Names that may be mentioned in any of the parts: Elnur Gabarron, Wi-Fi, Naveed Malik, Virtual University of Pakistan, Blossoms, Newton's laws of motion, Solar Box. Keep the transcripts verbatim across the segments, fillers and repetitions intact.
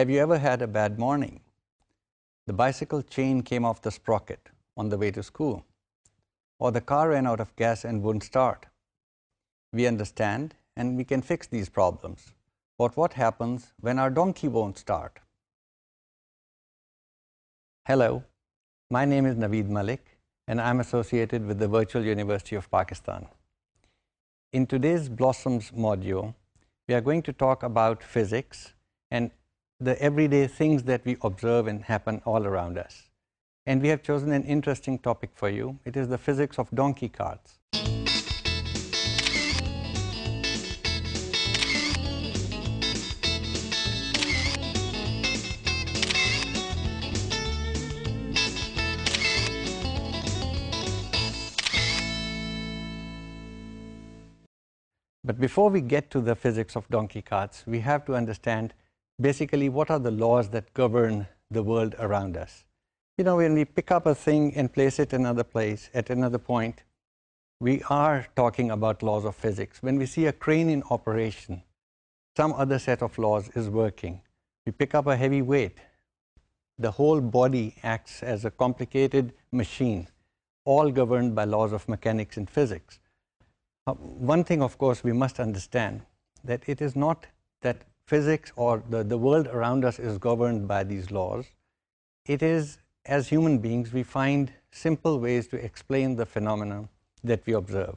Have you ever had a bad morning? The bicycle chain came off the sprocket on the way to school, or the car ran out of gas and wouldn't start. We understand and we can fix these problems, but what happens when our donkey won't start? Hello, my name is Naveed Malik and I'm associated with the Virtual University of Pakistan. In today's Blossoms module, we are going to talk about physics and the everyday things that we observe and happen all around us. And we have chosen an interesting topic for you. It is the physics of donkey carts. But before we get to the physics of donkey carts, we have to understand basically what are the laws that govern the world around us. You know, when we pick up a thing and place it in another place at another point, we are talking about laws of physics. When we see a crane in operation, some other set of laws is working. We pick up a heavy weight. The whole body acts as a complicated machine, all governed by laws of mechanics and physics. Uh, one thing, of course, we must understand that it is not that physics or the, the world around us is governed by these laws. It is, as human beings, we find simple ways to explain the phenomena that we observe.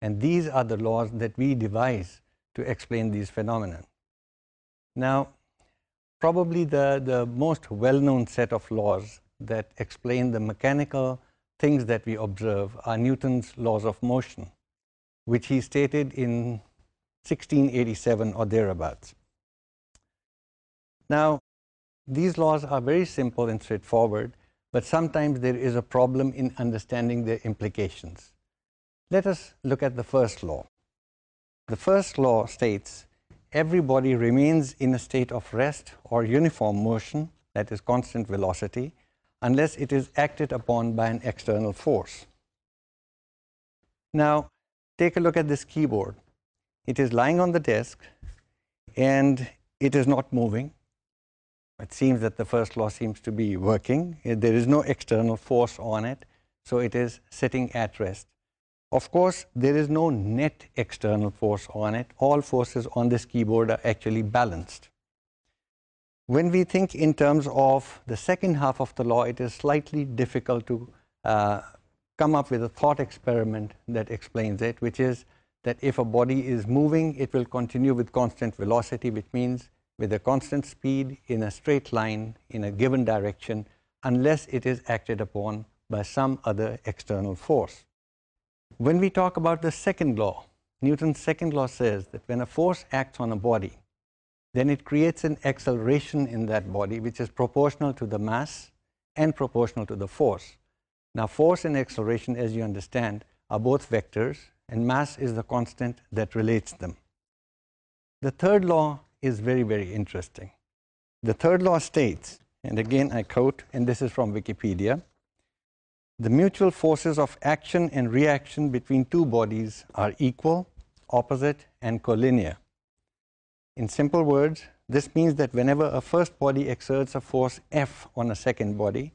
And these are the laws that we devise to explain these phenomena. Now, probably the, the most well-known set of laws that explain the mechanical things that we observe are Newton's laws of motion, which he stated in sixteen eighty-seven or thereabouts. Now, these laws are very simple and straightforward, but sometimes there is a problem in understanding their implications. Let us look at the first law. The first law states, every body remains in a state of rest or uniform motion, that is constant velocity, unless it is acted upon by an external force. Now, take a look at this keyboard. It is lying on the desk and it is not moving. It seems that the first law seems to be working. There is no external force on it, so it is sitting at rest. Of course, there is no net external force on it. All forces on this keyboard are actually balanced. When we think in terms of the second half of the law, it is slightly difficult to uh, come up with a thought experiment that explains it, which is that if a body is moving, it will continue with constant velocity, which means with a constant speed in a straight line in a given direction, unless it is acted upon by some other external force. When we talk about the second law, Newton's second law says that when a force acts on a body, then it creates an acceleration in that body, which is proportional to the mass and proportional to the force. Now, force and acceleration, as you understand, are both vectors, and mass is the constant that relates them. The third law is very, very interesting. The third law states, and again I quote, and this is from Wikipedia, "The mutual forces of action and reaction between two bodies are equal, opposite, and collinear." In simple words, this means that whenever a first body exerts a force F on a second body,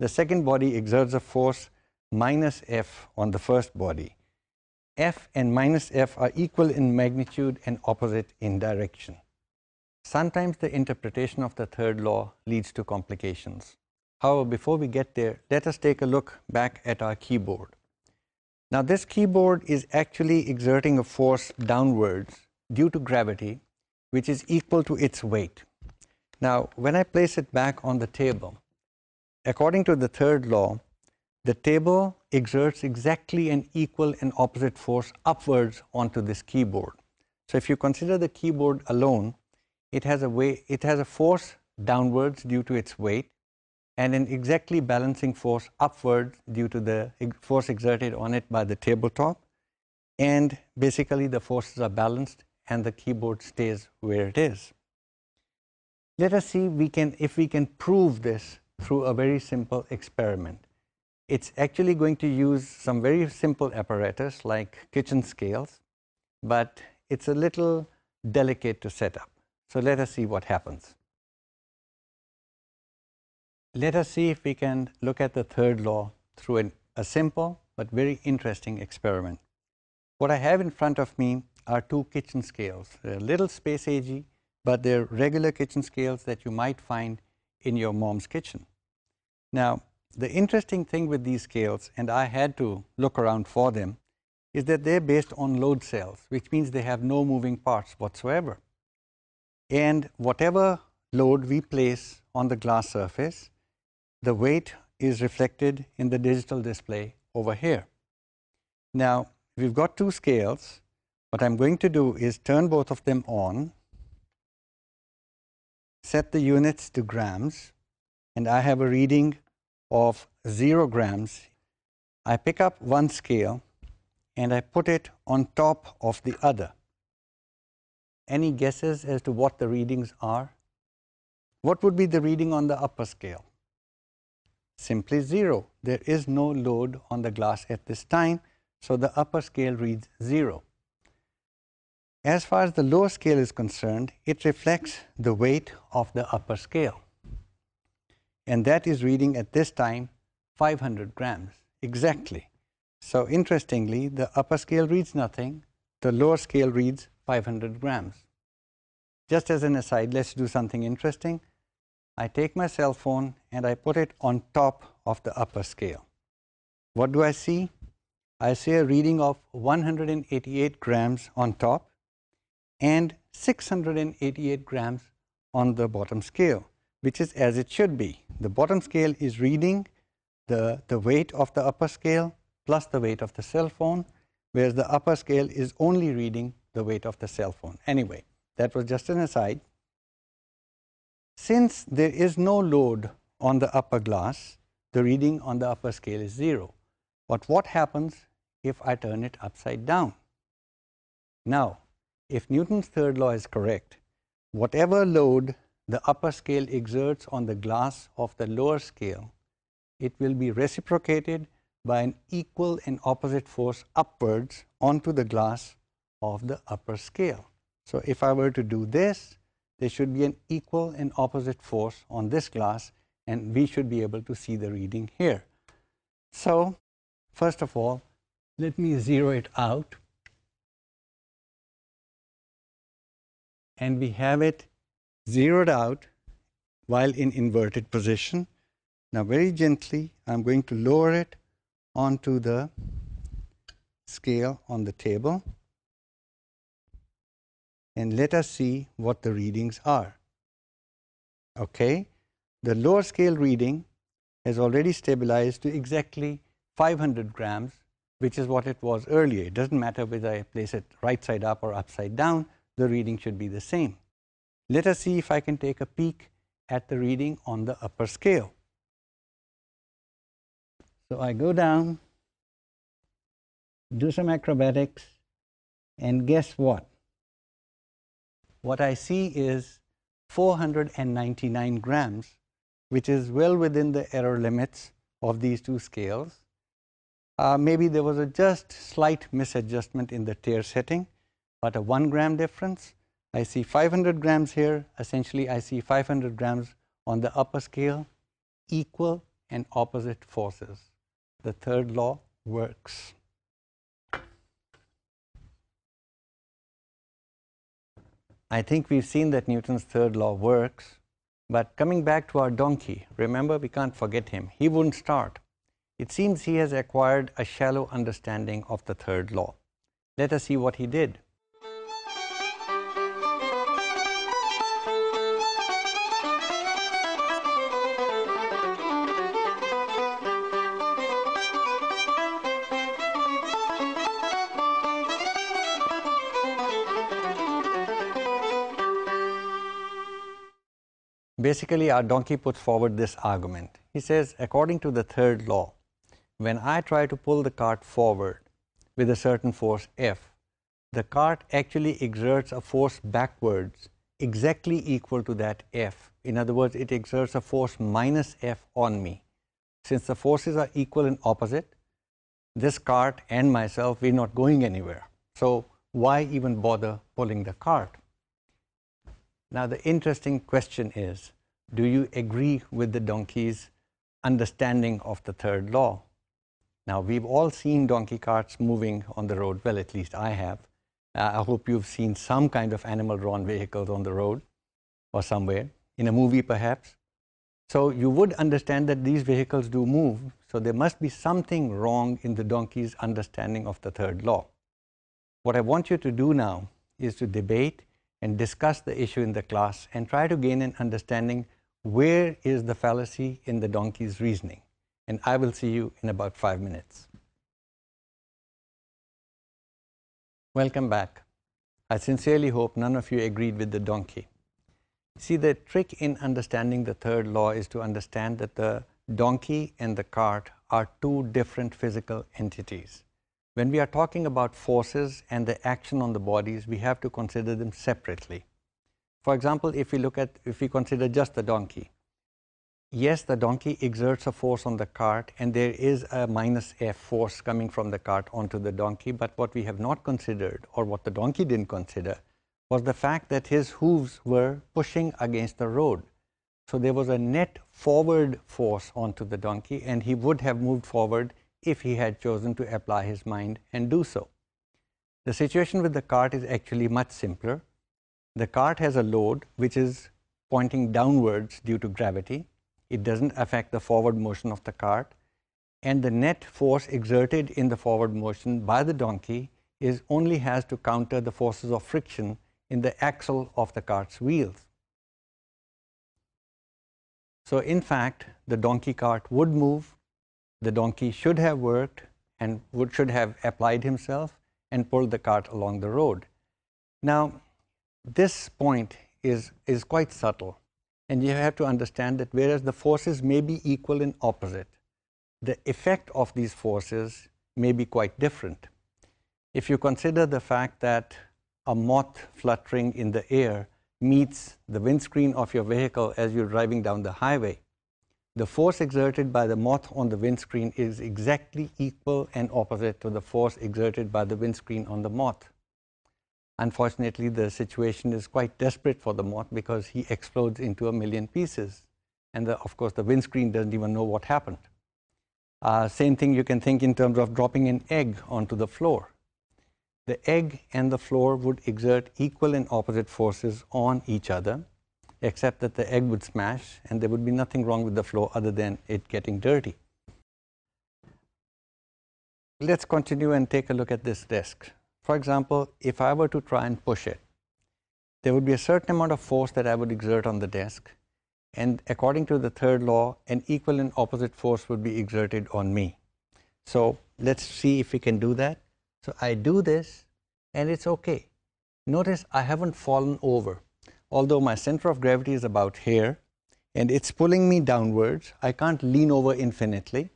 the second body exerts a force minus F on the first body. F and minus F are equal in magnitude and opposite in direction. Sometimes the interpretation of the third law leads to complications. However, before we get there, let us take a look back at our keyboard. Now, this keyboard is actually exerting a force downwards due to gravity, which is equal to its weight. Now, when I place it back on the table, according to the third law, the table exerts exactly an equal and opposite force upwards onto this keyboard. So if you consider the keyboard alone, it has a way, it has a force downwards due to its weight and an exactly balancing force upwards due to the force exerted on it by the tabletop. And basically the forces are balanced and the keyboard stays where it is. Let us see we can, if we can prove this through a very simple experiment. It's actually going to use some very simple apparatus like kitchen scales, but it's a little delicate to set up. So let us see what happens. let us see if we can look at the third law through an, a simple but very interesting experiment. What I have in front of me are two kitchen scales. They're a little space-agey, but they're regular kitchen scales that you might find in your mom's kitchen. Now, the interesting thing with these scales, and I had to look around for them, is that they're based on load cells, which means they have no moving parts whatsoever. And whatever load we place on the glass surface, the weight is reflected in the digital display over here. Now, we've got two scales. What I'm going to do is turn both of them on, set the units to grams, and I have a reading of zero grams. I pick up one scale and I put it on top of the other. Any guesses as to what the readings are? What would be the reading on the upper scale? Simply zero. There is no load on the glass at this time, so the upper scale reads zero. As far as the lower scale is concerned, it reflects the weight of the upper scale. And that is reading at this time five hundred grams, exactly. So interestingly, the upper scale reads nothing, the lower scale reads five hundred grams. Just as an aside, let's do something interesting. I take my cell phone and I put it on top of the upper scale. What do I see? I see a reading of one hundred eighty-eight grams on top and six hundred eighty-eight grams on the bottom scale, which is as it should be. The bottom scale is reading the, the weight of the upper scale plus the weight of the cell phone, whereas the upper scale is only reading the weight of the cell phone. Anyway, that was just an aside. Since there is no load on the upper glass, the reading on the upper scale is zero. But what happens if I turn it upside down? Now, if Newton's third law is correct, whatever load the upper scale exerts on the glass of the lower scale, it will be reciprocated by an equal and opposite force upwards onto the glass of the upper scale. So if I were to do this, there should be an equal and opposite force on this glass, and we should be able to see the reading here. So, first of all, let me zero it out. And we have it zeroed out while in inverted position. Now, very gently, I'm going to lower it onto the scale on the table. And let us see what the readings are. Okay, the lower scale reading has already stabilized to exactly five hundred grams, which is what it was earlier. It doesn't matter whether I place it right side up or upside down, the reading should be the same. Let us see if I can take a peek at the reading on the upper scale. So I go down, do some acrobatics, and guess what? What I see is four hundred ninety-nine grams, which is well within the error limits of these two scales. Uh, maybe there was a just slight misadjustment in the tier setting, but a one gram difference. I see five hundred grams here. Essentially, I see five hundred grams on the upper scale, equal and opposite forces. The third law works. I think we've seen that Newton's third law works, but coming back to our donkey, remember, we can't forget him. He wouldn't start. It seems he has acquired a shallow understanding of the third law. Let us see what he did. Basically, our donkey puts forward this argument. He says, according to the third law, when I try to pull the cart forward with a certain force F, the cart actually exerts a force backwards exactly equal to that F. In other words, it exerts a force minus F on me. Since the forces are equal and opposite, this cart and myself, we're not going anywhere. So why even bother pulling the cart? Now, the interesting question is, do you agree with the donkey's understanding of the third law. Now, we've all seen donkey carts moving on the road. Well, at least I have. Uh, I hope you've seen some kind of animal-drawn vehicles on the road or somewhere, in a movie perhaps. So you would understand that these vehicles do move, so there must be something wrong in the donkey's understanding of the third law. What I want you to do now is to debate and discuss the issue in the class and try to gain an understanding where is the fallacy in the donkey's reasoning. And I will see you in about five minutes. Welcome back. I sincerely hope none of you agreed with the donkey. See, the trick in understanding the third law is to understand that the donkey and the cart are two different physical entities. When we are talking about forces and the action on the bodies, we have to consider them separately. For example, if we look at, if we consider just the donkey, yes, the donkey exerts a force on the cart and there is a minus F force coming from the cart onto the donkey, but what we have not considered, or what the donkey didn't consider, was the fact that his hooves were pushing against the road. So there was a net forward force onto the donkey, and he would have moved forward if he had chosen to apply his mind and do so. The situation with the cart is actually much simpler. The cart has a load which is pointing downwards due to gravity. It doesn't affect the forward motion of the cart, and the net force exerted in the forward motion by the donkey is only has to counter the forces of friction in the axle of the cart's wheels. So in fact, the donkey cart would move, the donkey should have worked and would, should have applied himself and pulled the cart along the road. Now, this point is, is quite subtle, and you have to understand that whereas the forces may be equal and opposite, the effect of these forces may be quite different. If you consider the fact that a moth fluttering in the air meets the windscreen of your vehicle as you're driving down the highway, the force exerted by the moth on the windscreen is exactly equal and opposite to the force exerted by the windscreen on the moth. Unfortunately, the situation is quite desperate for the moth because he explodes into a million pieces. And the, of course, the windscreen doesn't even know what happened. Uh, same thing you can think in terms of dropping an egg onto the floor. The egg and the floor would exert equal and opposite forces on each other, except that the egg would smash and there would be nothing wrong with the floor other than it getting dirty. Let's continue and take a look at this desk. For example, if I were to try and push it, there would be a certain amount of force that I would exert on the desk, and according to the third law, an equal and opposite force would be exerted on me. So let's see if we can do that. So I do this and it's okay. Notice I haven't fallen over. Although my center of gravity is about here and it's pulling me downwards, I can't lean over infinitely,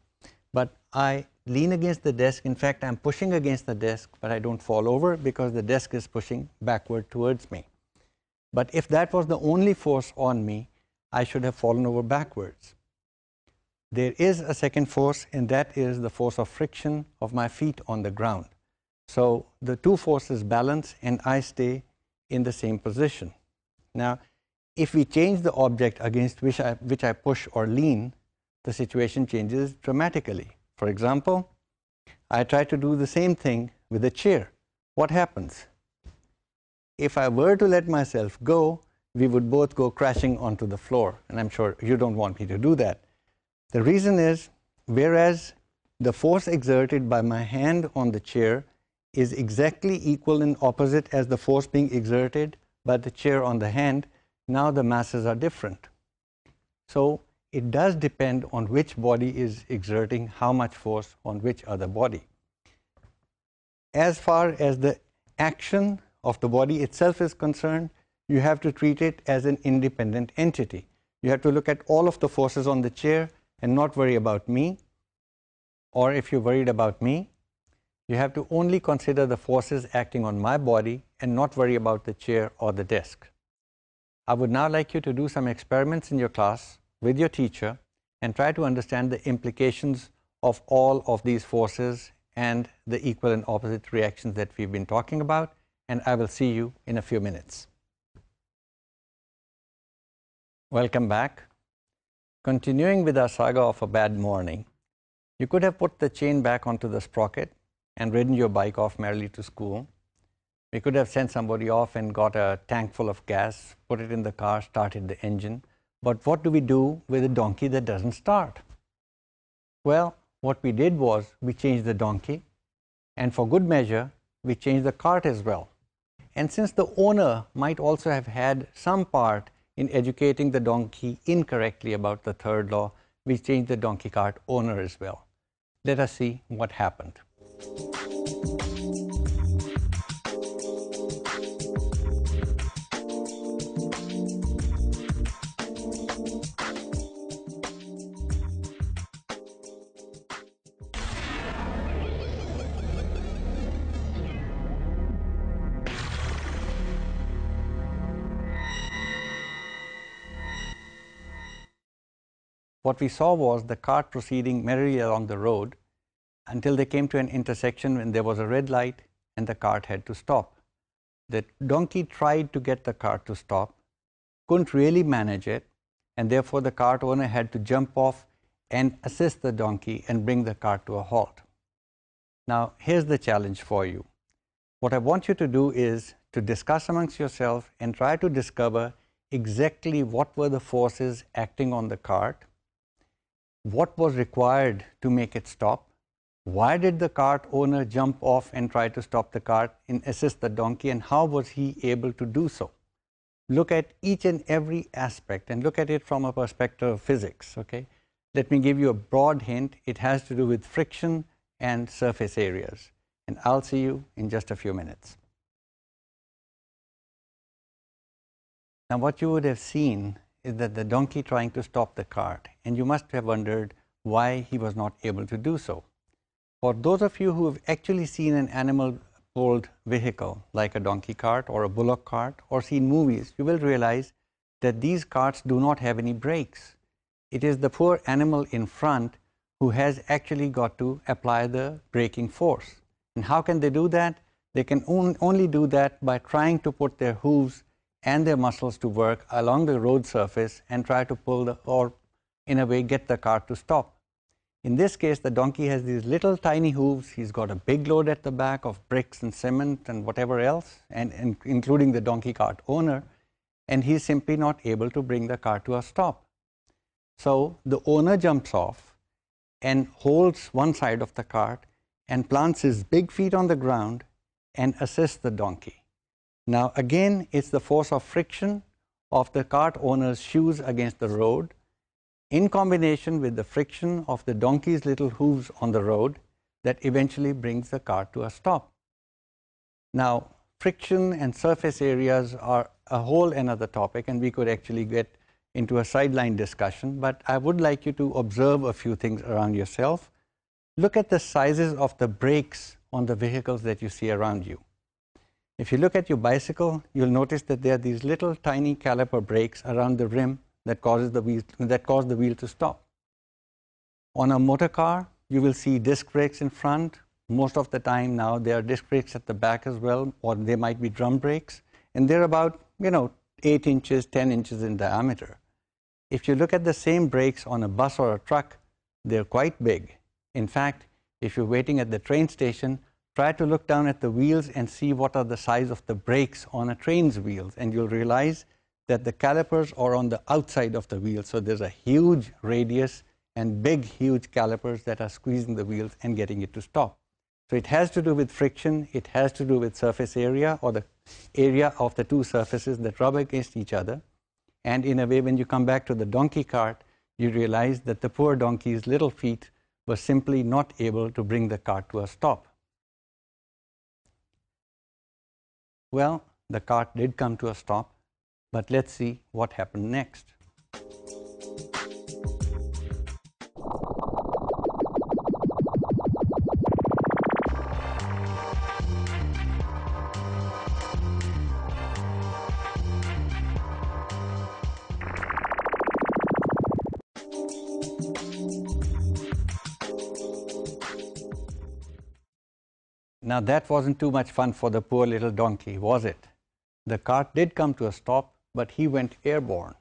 but I lean against the desk. In fact, I'm pushing against the desk, but I don't fall over because the desk is pushing backward towards me. But if that was the only force on me, I should have fallen over backwards. There is a second force, and that is the force of friction of my feet on the ground. So the two forces balance and I stay in the same position. Now, if we change the object against which I, which I push or lean, the situation changes dramatically. For example, I try to do the same thing with a chair. What happens? If I were to let myself go, we would both go crashing onto the floor, and I'm sure you don't want me to do that. The reason is, whereas the force exerted by my hand on the chair is exactly equal and opposite as the force being exerted by the chair on the hand, now the masses are different. So it does depend on which body is exerting how much force on which other body. As far as the action of the body itself is concerned, you have to treat it as an independent entity. You have to look at all of the forces on the chair and not worry about me, or if you're worried about me, you have to only consider the forces acting on my body and not worry about the chair or the desk. I would now like you to do some experiments in your class with your teacher and try to understand the implications of all of these forces and the equal and opposite reactions that we've been talking about, and I will see you in a few minutes. Welcome back. Continuing with our saga of a bad morning, you could have put the chain back onto the sprocket and ridden your bike off merrily to school. We could have sent somebody off and got a tank full of gas, put it in the car, started the engine. But what do we do with a donkey that doesn't start? Well, what we did was we changed the donkey, and for good measure, we changed the cart as well. And since the owner might also have had some part in educating the donkey incorrectly about the third law, we changed the donkey cart owner as well. Let us see what happened. What we saw was the cart proceeding merrily along the road until they came to an intersection when there was a red light and the cart had to stop. The donkey tried to get the cart to stop, couldn't really manage it, and therefore the cart owner had to jump off and assist the donkey and bring the cart to a halt. Now, here's the challenge for you. What I want you to do is to discuss amongst yourself and try to discover exactly what were the forces acting on the cart, what was required to make it stop, why did the cart owner jump off and try to stop the cart and assist the donkey, and how was he able to do so? Look at each and every aspect and look at it from a perspective of physics, okay? Let me give you a broad hint. It has to do with friction and surface areas. And I'll see you in just a few minutes. Now, what you would have seen is that the donkey trying to stop the cart, and you must have wondered why he was not able to do so. For those of you who have actually seen an animal-pulled vehicle like a donkey cart or a bullock cart or seen movies, you will realize that these carts do not have any brakes. It is the poor animal in front who has actually got to apply the braking force. And how can they do that? They can on- only do that by trying to put their hooves and their muscles to work along the road surface and try to pull the, or in a way get the cart to stop. In this case, the donkey has these little tiny hooves. He's got a big load at the back of bricks and cement and whatever else, and, and including the donkey cart owner, and he's simply not able to bring the cart to a stop. So the owner jumps off and holds one side of the cart and plants his big feet on the ground and assists the donkey. Now, again, it's the force of friction of the cart owner's shoes against the road in combination with the friction of the donkey's little hooves on the road that eventually brings the cart to a stop. Now, friction and surface areas are a whole another topic, and we could actually get into a sideline discussion, but I would like you to observe a few things around yourself. Look at the sizes of the brakes on the vehicles that you see around you. If you look at your bicycle, you'll notice that there are these little tiny caliper brakes around the rim that causes the wheel, that cause the wheel to stop. On a motor car, you will see disc brakes in front. Most of the time now, there are disc brakes at the back as well, or they might be drum brakes. And they're about, you know, eight inches, ten inches in diameter. If you look at the same brakes on a bus or a truck, they're quite big. In fact, if you're waiting at the train station, try to look down at the wheels and see what are the size of the brakes on a train's wheels, and you'll realize that the calipers are on the outside of the wheel. So there's a huge radius and big, huge calipers that are squeezing the wheels and getting it to stop. So it has to do with friction, it has to do with surface area, or the area of the two surfaces that rub against each other. And in a way, when you come back to the donkey cart, you realize that the poor donkey's little feet were simply not able to bring the cart to a stop. Well, the cart did come to a stop, but let's see what happened next. Now, that wasn't too much fun for the poor little donkey, was it? The cart did come to a stop, but he went airborne.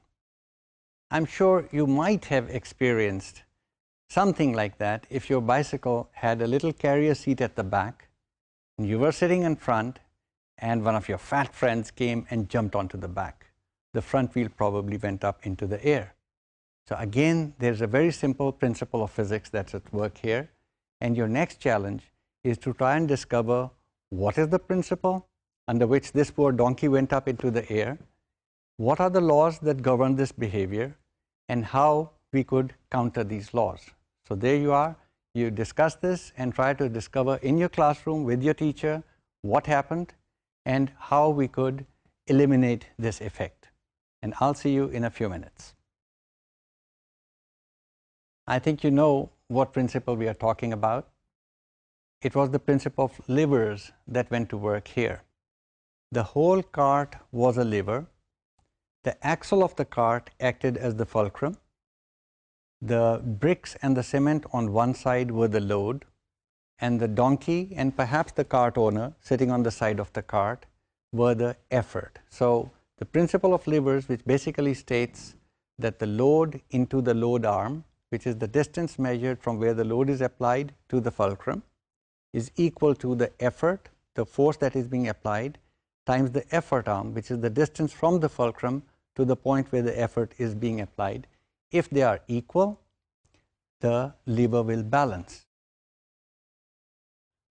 I'm sure you might have experienced something like that if your bicycle had a little carrier seat at the back and you were sitting in front and one of your fat friends came and jumped onto the back. The front wheel probably went up into the air. So again, there's a very simple principle of physics that's at work here. And your next challenge is to try and discover what is the principle under which this poor donkey went up into the air, what are the laws that govern this behavior, and how we could counter these laws. So there you are. You discuss this and try to discover in your classroom with your teacher what happened and how we could eliminate this effect. And I'll see you in a few minutes. I think you know what principle we are talking about. It was the principle of levers that went to work here. The whole cart was a lever. The axle of the cart acted as the fulcrum. The bricks and the cement on one side were the load, and the donkey and perhaps the cart owner sitting on the side of the cart were the effort. So the principle of levers, which basically states that the load into the load arm, which is the distance measured from where the load is applied to the fulcrum, is equal to the effort, the force that is being applied, times the effort arm, which is the distance from the fulcrum to the point where the effort is being applied. If they are equal, the lever will balance.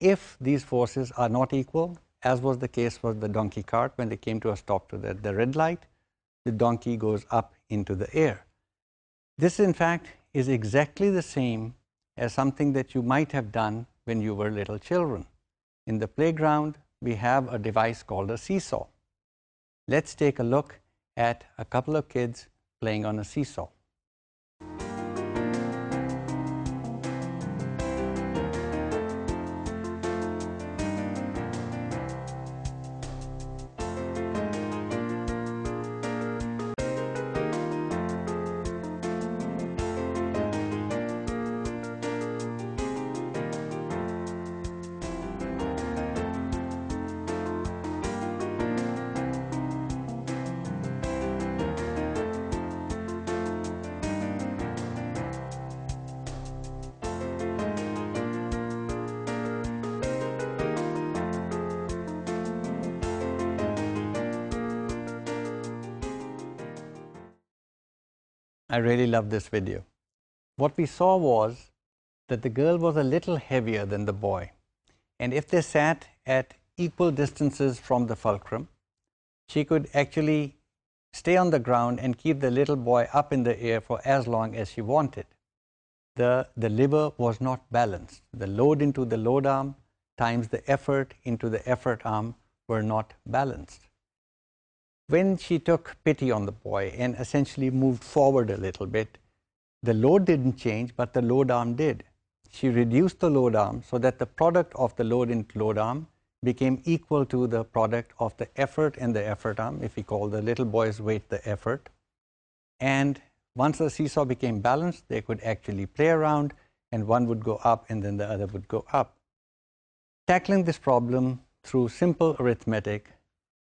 If these forces are not equal, as was the case with the donkey cart when they came to a stop to the, the red light, the donkey goes up into the air. This, in fact, is exactly the same as something that you might have done when you were little children. In the playground, we have a device called a seesaw. Let's take a look at a couple of kids playing on a seesaw. I really love this video. What we saw was that the girl was a little heavier than the boy, and if they sat at equal distances from the fulcrum, she could actually stay on the ground and keep the little boy up in the air for as long as she wanted. The, the lever was not balanced. The load into the load arm times the effort into the effort arm were not balanced. When she took pity on the boy and essentially moved forward a little bit, the load didn't change, but the load arm did. She reduced the load arm so that the product of the load into load arm became equal to the product of the effort and the effort arm, if we call the little boy's weight the effort. And once the seesaw became balanced, they could actually play around, and one would go up and then the other would go up. Tackling this problem through simple arithmetic,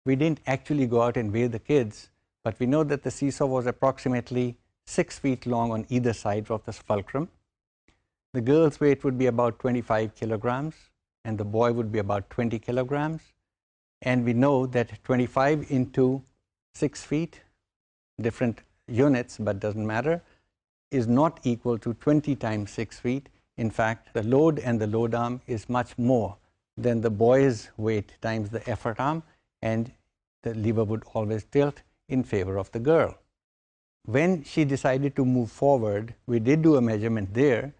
we didn't actually go out and weigh the kids, but we know that the seesaw was approximately six feet long on either side of the fulcrum. The girl's weight would be about twenty-five kilograms, and the boy would be about twenty kilograms. And we know that twenty-five into six feet, different units, but doesn't matter, is not equal to twenty times six feet. In fact, the load and the load arm is much more than the boy's weight times the effort arm, and the lever would always tilt in favor of the girl. When she decided to move forward, we did do a measurement there.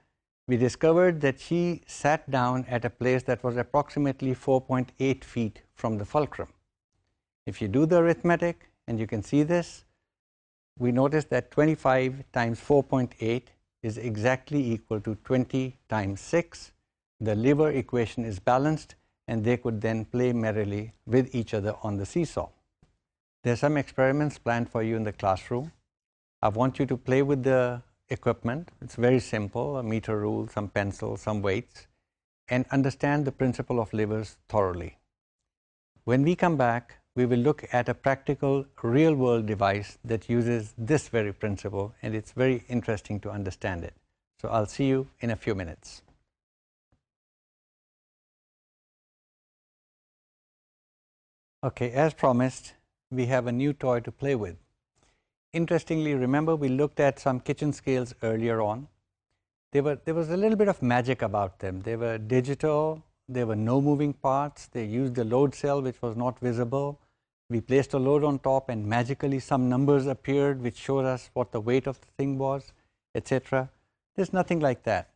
We discovered that she sat down at a place that was approximately four point eight feet from the fulcrum. If you do the arithmetic, and you can see this, we notice that twenty-five times four point eight is exactly equal to twenty times six. The lever equation is balanced, and they could then play merrily with each other on the seesaw. There are some experiments planned for you in the classroom. I want you to play with the equipment. It's very simple, a meter rule, some pencils, some weights, and understand the principle of levers thoroughly. When we come back, we will look at a practical, real-world device that uses this very principle, and it's very interesting to understand it. So I'll see you in a few minutes. Okay, as promised, we have a new toy to play with. Interestingly, remember we looked at some kitchen scales earlier on. They were, there was a little bit of magic about them. They were digital, there were no moving parts, they used a load cell which was not visible. We placed a load on top and magically some numbers appeared which showed us what the weight of the thing was, et cetera. There's nothing like that.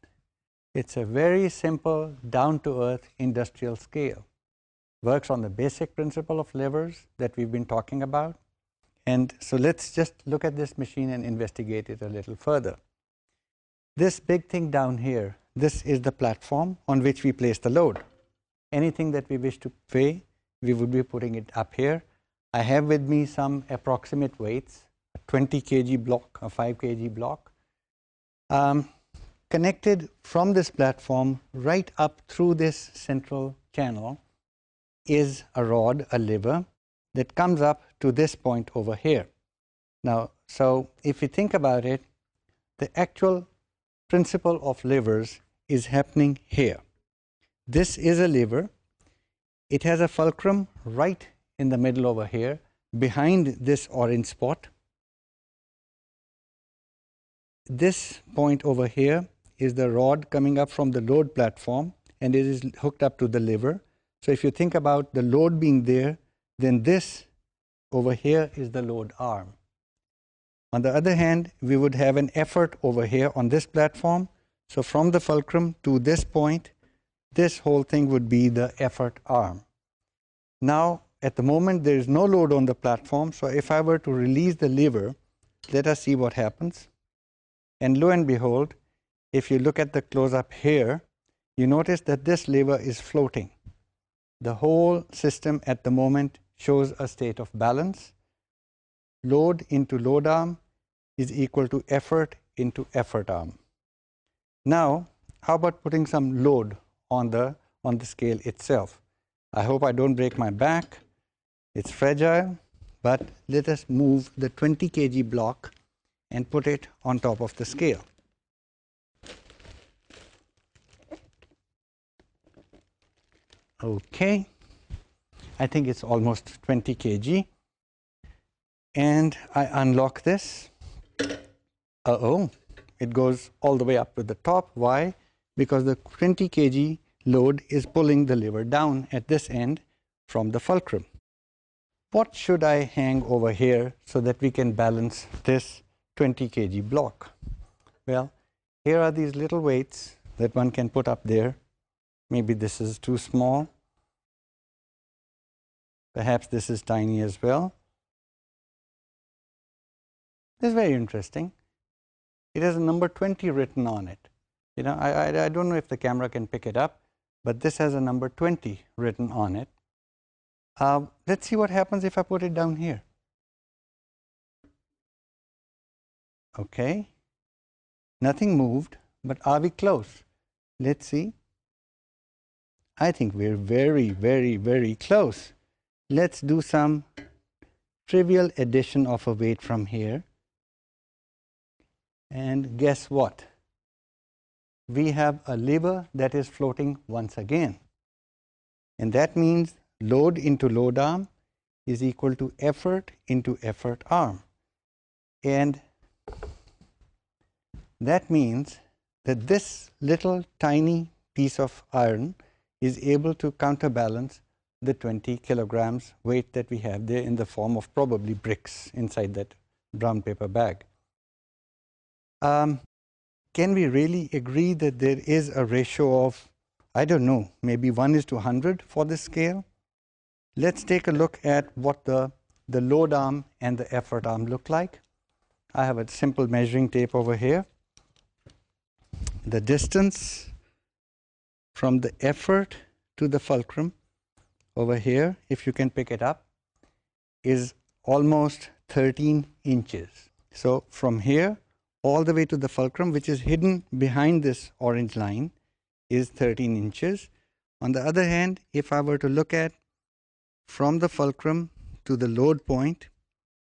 It's a very simple, down-to-earth industrial scale. Works on the basic principle of levers that we've been talking about. And so let's just look at this machine and investigate it a little further. This big thing down here, this is the platform on which we place the load. Anything that we wish to weigh, we would be putting it up here. I have with me some approximate weights, a twenty kilogram block, a five kilogram block, um, connected from this platform right up through this central channel is a rod, a lever, that comes up to this point over here. Now, so if you think about it, the actual principle of levers is happening here. This is a lever. It has a fulcrum right in the middle over here, behind this orange spot. This point over here is the rod coming up from the load platform, and it is hooked up to the lever. So if you think about the load being there, then this over here is the load arm. On the other hand, we would have an effort over here on this platform. So from the fulcrum to this point, this whole thing would be the effort arm. Now, at the moment, there is no load on the platform. So if I were to release the lever, let us see what happens. And lo and behold, if you look at the close-up here, you notice that this lever is floating. The whole system at the moment shows a state of balance. Load into load arm is equal to effort into effort arm. Now, how about putting some load on the, on the scale itself? I hope I don't break my back. It's fragile, but let us move the twenty kilogram block and put it on top of the scale. Okay, I think it's almost twenty kilogram, and I unlock this. Uh-oh, it goes all the way up to the top. Why? Because the twenty kilogram load is pulling the lever down at this end from the fulcrum. What should I hang over here so that we can balance this twenty kilogram block? Well, here are these little weights that one can put up there. Maybe this is too small. Perhaps this is tiny as well. This is very interesting. It has a number twenty written on it. You know, I, I, I don't know if the camera can pick it up, but this has a number twenty written on it. Uh, let's see what happens if I put it down here. Okay. Nothing moved, but are we close? Let's see. I think we're very, very, very close. Let's do some trivial addition of a weight from here. And guess what? We have a lever that is floating once again. And that means load into load arm is equal to effort into effort arm. And that means that this little tiny piece of iron is able to counterbalance the twenty kilograms weight that we have there in the form of probably bricks inside that brown paper bag. Um, can we really agree that there is a ratio of, I don't know, maybe one is to one hundred for this scale? Let's take a look at what the, the load arm and the effort arm look like. I have a simple measuring tape over here. The distance from the effort to the fulcrum over here, if you can pick it up, is almost thirteen inches. So from here all the way to the fulcrum, which is hidden behind this orange line, is thirteen inches. On the other hand, if I were to look at from the fulcrum to the load point,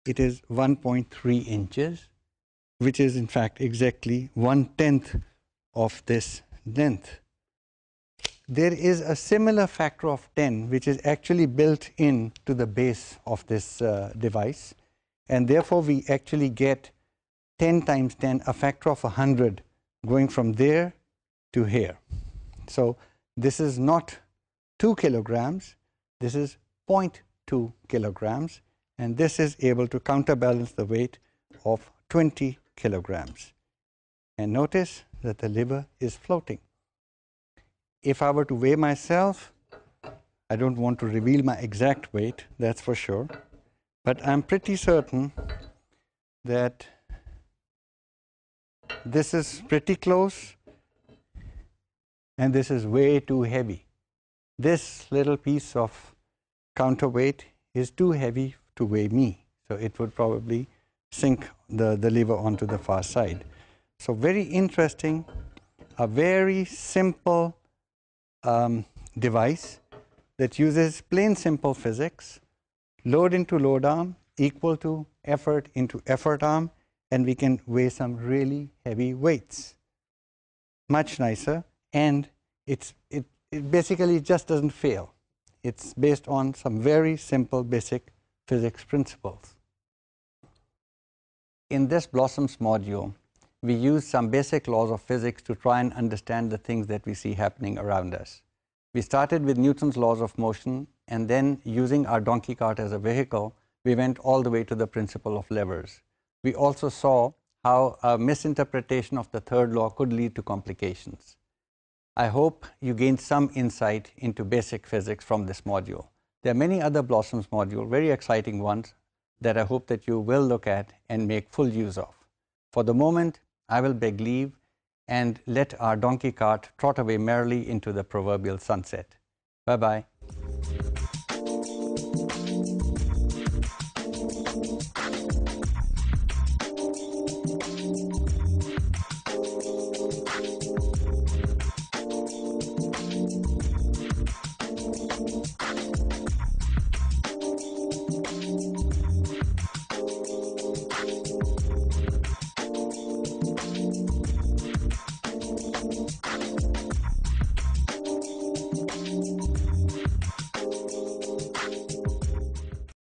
it is one point three inches, which is in fact exactly one tenth of this length. There is a similar factor of ten, which is actually built in to the base of this uh, device, and therefore we actually get ten times ten, a factor of one hundred, going from there to here. So this is not two kilograms, this is zero point two kilograms, and this is able to counterbalance the weight of twenty kilograms. And notice that the lever is floating. If I were to weigh myself, I don't want to reveal my exact weight, that's for sure, but I'm pretty certain that this is pretty close and this is way too heavy. This little piece of counterweight is too heavy to weigh me, so it would probably sink the, the lever onto the far side. So very interesting, a very simple um, device that uses plain simple physics, load into load arm equal to effort into effort arm, and we can weigh some really heavy weights. Much nicer, and it's, it, it basically just doesn't fail. It's based on some very simple basic physics principles. In this Blossoms module, we use some basic laws of physics to try and understand the things that we see happening around us. We started with Newton's laws of motion, and then using our donkey cart as a vehicle, we went all the way to the principle of levers. We also saw how a misinterpretation of the third law could lead to complications. I hope you gained some insight into basic physics from this module. There are many other Blossoms modules, very exciting ones, that I hope that you will look at and make full use of. For the moment, I will beg leave and let our donkey cart trot away merrily into the proverbial sunset. Bye-bye.